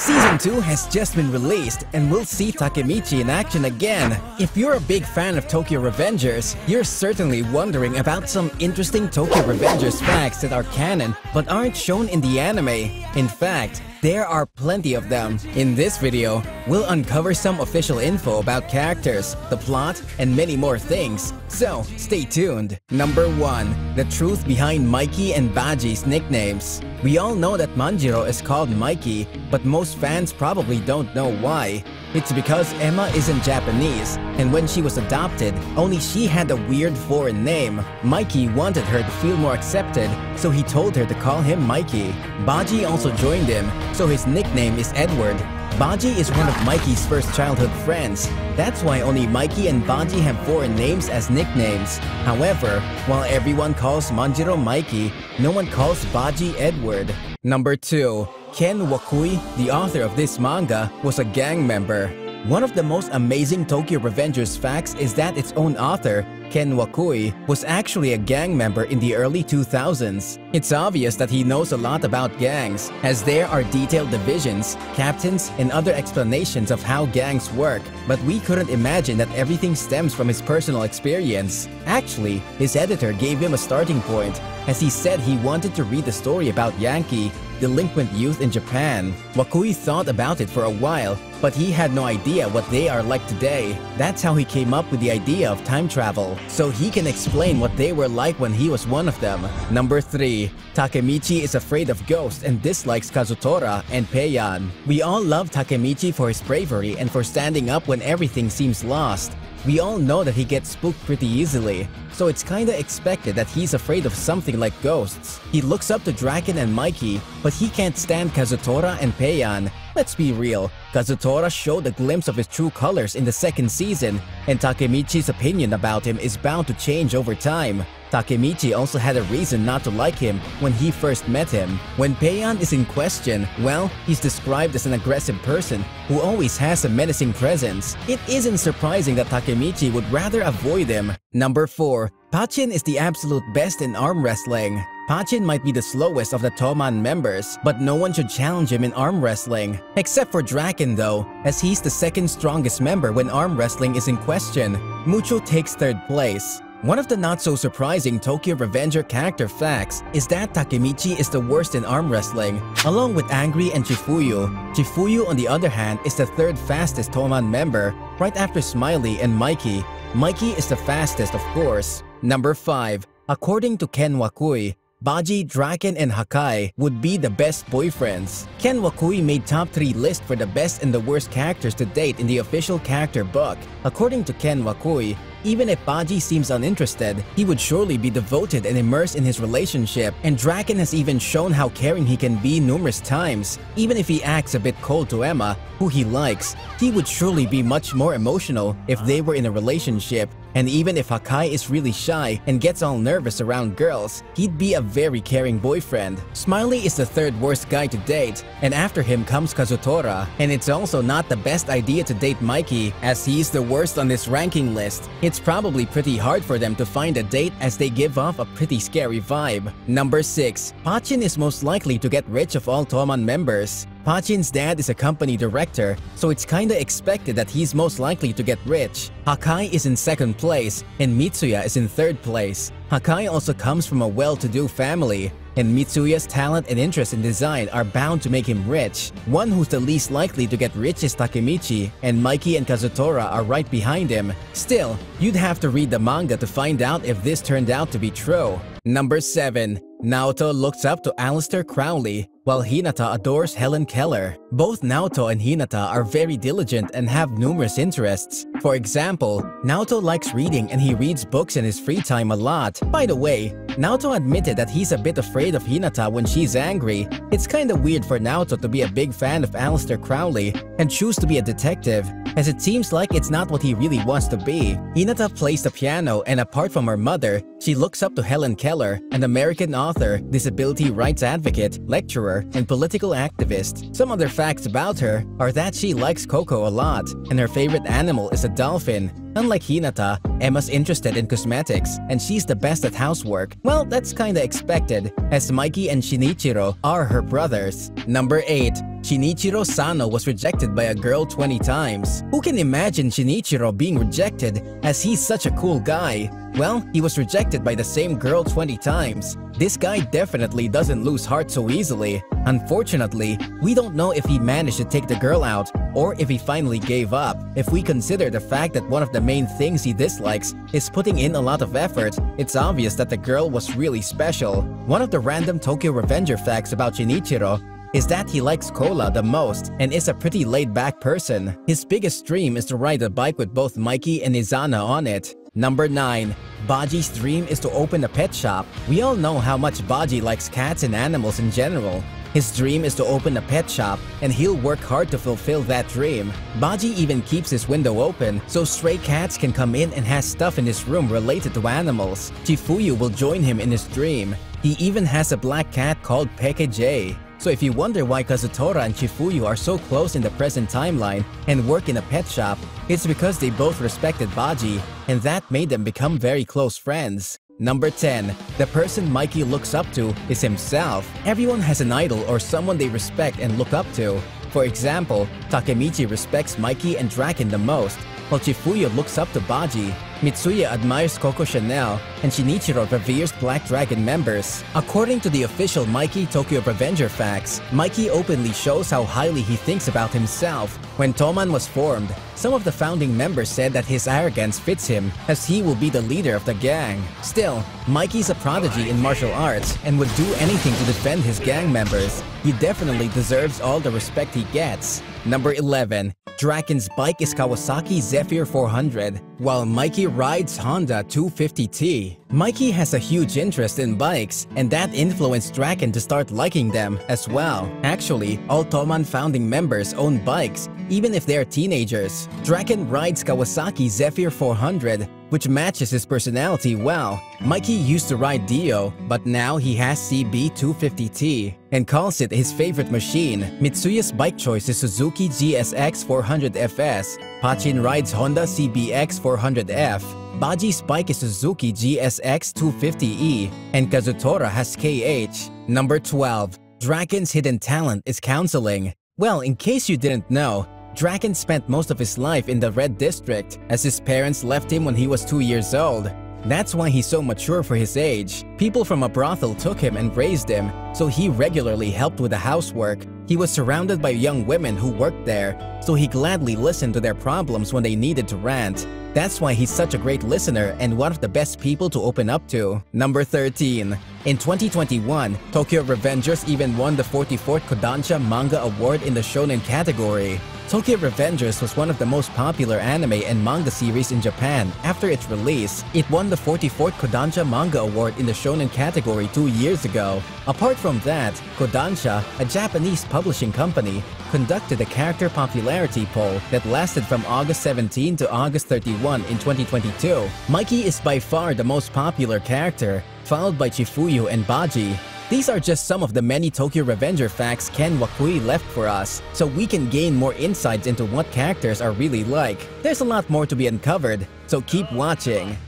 Season 2 has just been released and we'll see Takemichi in action again. If you're a big fan of Tokyo Revengers, you're certainly wondering about some interesting Tokyo Revengers facts that are canon but aren't shown in the anime. In fact, there are plenty of them. In this video, we'll uncover some official info about characters, the plot, and many more things. So, stay tuned. Number 1. The truth behind Mikey and Baji's nicknames. We all know that Manjiro is called Mikey, but most fans probably don't know why. It's because Emma isn't Japanese, and when she was adopted, only she had a weird foreign name. Mikey wanted her to feel more accepted, so he told her to call him Mikey. Baji also joined him, so his nickname is Edward. Baji is one of Mikey's first childhood friends. That's why only Mikey and Baji have foreign names as nicknames. However, while everyone calls Manjiro Mikey, no one calls Baji Edward. Number 2. Ken Wakui, the author of this manga, was a gang member. One of the most amazing Tokyo Revengers facts is that its own author, Ken Wakui, was actually a gang member in the early 2000s. It's obvious that he knows a lot about gangs, as there are detailed divisions, captains, and other explanations of how gangs work, but we couldn't imagine that everything stems from his personal experience. Actually, his editor gave him a starting point, as he said he wanted to read a story about Yankee, delinquent youth in Japan. Wakui thought about it for a while, but he had no idea what they are like today. That's how he came up with the idea of time travel, so he can explain what they were like when he was one of them. Number 3. Takemichi is afraid of ghosts and dislikes Kazutora and Peyan. We all love Takemichi for his bravery and for standing up when everything seems lost. We all know that he gets spooked pretty easily, so it's kinda expected that he's afraid of something like ghosts. He looks up to Draken and Mikey, but he can't stand Kazutora and Peyan. Let's be real, Kazutora showed a glimpse of his true colors in the second season, and Takemichi's opinion about him is bound to change over time. Takemichi also had a reason not to like him when he first met him. When Peyan is in question, well, he's described as an aggressive person who always has a menacing presence. It isn't surprising that Takemichi would rather avoid him. Number 4. Pachin is the absolute best in arm wrestling. Pachin might be the slowest of the Toman members, but no one should challenge him in arm wrestling. Except for Draken though, as he's the second strongest member when arm wrestling is in question. Muchu takes third place. One of the not-so-surprising Tokyo Revenger character facts is that Takemichi is the worst in arm wrestling, along with Angry and Chifuyu. Chifuyu, on the other hand, is the third fastest Toman member, right after Smiley and Mikey. Mikey is the fastest, of course. Number 5. According to Ken Wakui, Baji, Draken, and Hakkai would be the best boyfriends. Ken Wakui made top 3 list for the best and the worst characters to date in the official character book. According to Ken Wakui, even if Baji seems uninterested, he would surely be devoted and immersed in his relationship, and Draken has even shown how caring he can be numerous times. Even if he acts a bit cold to Emma, who he likes, he would surely be much more emotional if they were in a relationship. And even if Hakkai is really shy and gets all nervous around girls, he'd be a very caring boyfriend. Smiley is the third worst guy to date, and after him comes Kazutora. And it's also not the best idea to date Mikey, as he's the worst on this ranking list. It's probably pretty hard for them to find a date as they give off a pretty scary vibe. Number 6. Pachin is most likely to get rich of all Toman members. Pachin's dad is a company director, so it's kinda expected that he's most likely to get rich. Hakkai is in second place, and Mitsuya is in third place. Hakkai also comes from a well-to-do family, and Mitsuya's talent and interest in design are bound to make him rich. One who's the least likely to get rich is Takemichi, and Mikey and Kazutora are right behind him. Still, you'd have to read the manga to find out if this turned out to be true. Number 7. Naoto looks up to Aleister Crowley, while Hinata adores Helen Keller. Both Naoto and Hinata are very diligent and have numerous interests. For example, Naoto likes reading and he reads books in his free time a lot. By the way, Naoto admitted that he's a bit afraid of Hinata when she's angry. It's kinda weird for Naoto to be a big fan of Aleister Crowley and choose to be a detective, as it seems like it's not what he really wants to be. Hinata plays the piano, and apart from her mother, she looks up to Helen Keller, an American author, disability rights advocate, lecturer, and political activist. Some other facts about her are that she likes Coco a lot, and her favorite animal is a dolphin. Unlike Hinata, Emma's interested in cosmetics, and she's the best at housework. Well, that's kinda expected, as Mikey and Shinichiro are her brothers. Number 8. Shinichiro Sano was rejected by a girl 20 times. Who can imagine Shinichiro being rejected, as he's such a cool guy? Well, he was rejected by the same girl 20 times. This guy definitely doesn't lose heart so easily. Unfortunately, we don't know if he managed to take the girl out, or if he finally gave up, if we consider the fact that one of the main things he dislikes is putting in a lot of effort. It's obvious that the girl was really special. One of the random Tokyo Revenger facts about Shinichiro is that he likes cola the most and is a pretty laid-back person. His biggest dream is to ride a bike with both Mikey and Izana on it. Number 9. Baji's dream is to open a pet shop. We all know how much Baji likes cats and animals in general. His dream is to open a pet shop, and he'll work hard to fulfill that dream. Baji even keeps his window open, so stray cats can come in and has stuff in his room related to animals. Chifuyu will join him in his dream. He even has a black cat called Peke J. So if you wonder why Kazutora and Chifuyu are so close in the present timeline and work in a pet shop, it's because they both respected Baji, and that made them become very close friends. Number 10. The person Mikey looks up to is himself. Everyone has an idol or someone they respect and look up to. For example, Takemichi respects Mikey and Draken the most, while Chifuyu looks up to Baji. Mitsuya admires Coco Chanel, and Shinichiro reveres Black Dragon members. According to the official Mikey Tokyo Revenger facts, Mikey openly shows how highly he thinks about himself. When Toman was formed, some of the founding members said that his arrogance fits him, as he will be the leader of the gang. Still, Mikey's a prodigy in martial arts and would do anything to defend his gang members. He definitely deserves all the respect he gets. Number 11. Draken's bike is Kawasaki Zephyr 400, while Mikey rides Honda 250T. Mikey has a huge interest in bikes, and that influenced Draken to start liking them as well. Actually, all Toman founding members own bikes, even if they're teenagers. Draken rides Kawasaki Zephyr 400, which matches his personality well. Mikey used to ride Dio, but now he has CB 250T and calls it his favorite machine. Mitsuya's bike choice is Suzuki GSX400FS. Pachin rides Honda CBX 400F. Baji's bike is Suzuki GSX250E, and Kazutora has KH. Number 12. Draken's hidden talent is counseling. Well, in case you didn't know, Draken spent most of his life in the Red District, as his parents left him when he was 2 years old. That's why he's so mature for his age. People from a brothel took him and raised him, so he regularly helped with the housework. He was surrounded by young women who worked there, so he gladly listened to their problems when they needed to rant. That's why he's such a great listener and one of the best people to open up to. Number 13. In 2021, Tokyo Revengers even won the 44th Kodansha Manga Award in the Shonen category. Tokyo Revengers was one of the most popular anime and manga series in Japan after its release. It won the 44th Kodansha Manga Award in the Shonen category 2 years ago. Apart from that, Kodansha, a Japanese publishing company, conducted a character popularity poll that lasted from August 17 to August 31 in 2022. Mikey is by far the most popular character, followed by Chifuyu and Baji. These are just some of the many Tokyo Revenger facts Ken Wakui left for us, so we can gain more insights into what characters are really like. There's a lot more to be uncovered, so keep watching.